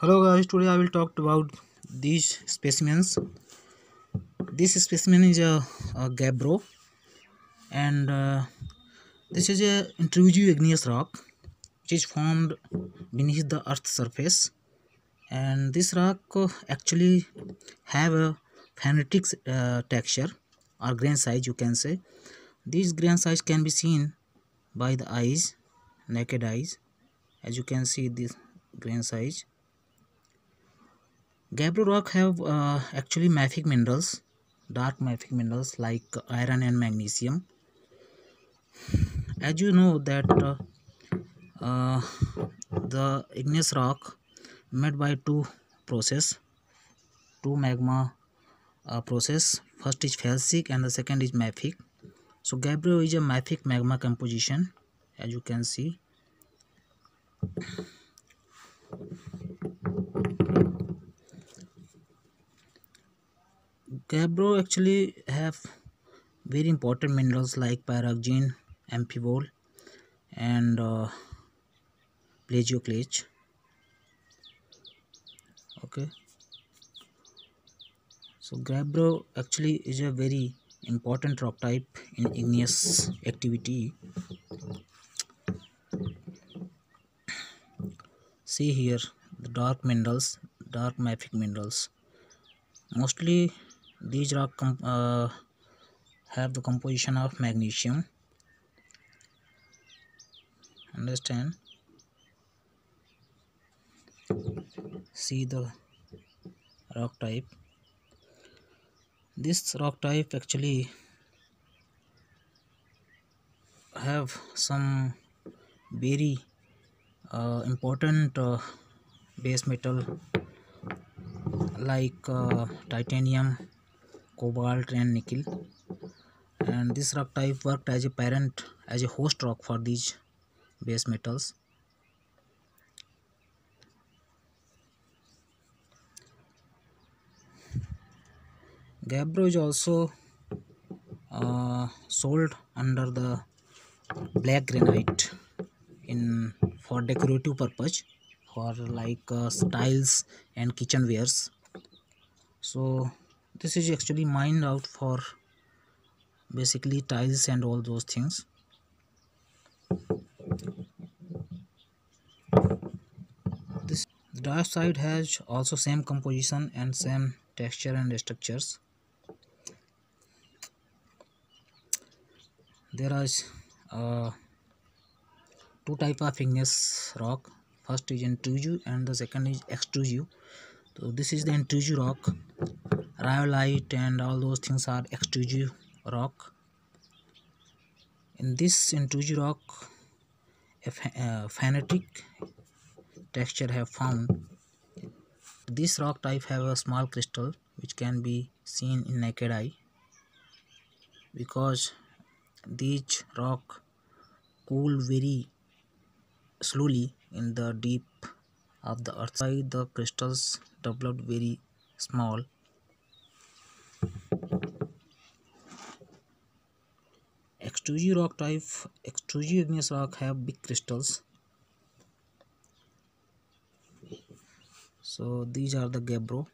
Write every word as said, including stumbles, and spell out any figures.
Hello guys, today I will talk about these specimens. This specimen is a, a gabbro, and uh, this is a intrusive igneous rock which is formed beneath the earth's surface, and this rock actually have a phaneritic uh, texture or grain size, you can say. This grain size can be seen by the eyes, naked eyes, as you can see this grain size. Gabbro rock have uh, actually mafic minerals, dark mafic minerals like iron and magnesium. As you know that uh, uh, the igneous rock made by two process, two magma uh, process. First is felsic and the second is mafic. So gabbro is a mafic magma composition, as you can see. Gabbro actually have very important minerals like pyroxene, amphibole, and uh, plagioclase. Okay, so gabbro actually is a very important rock type in igneous activity. See here the dark minerals, dark mafic minerals. Mostly these rock uh, have the composition of magnesium, understand. See the rock type. This rock type actually have some very uh, important uh, base metal like uh, titanium, cobalt and nickel, and this rock type worked as a parent, as a host rock for these base metals. Gabbro is also uh, sold under the black granite in for decorative purpose, for like uh, tiles and kitchenwares. So this is actually mined out for basically tiles and all those things. This dark side has also same composition and same texture and structures. There are uh, two types of igneous rock. First is intrusive and the second is extrusive. So this is the intrusive rock. Rhyolite and all those things are extrusive rock. In this intrusive rock, a phaneritic texture have found. This rock type have a small crystal which can be seen in naked eye, because these rock cool very slowly in the deep of the earth. Why the crystals developed very small. Extrusive rock type, extrusive igneous rock have big crystals. So these are the gabbro.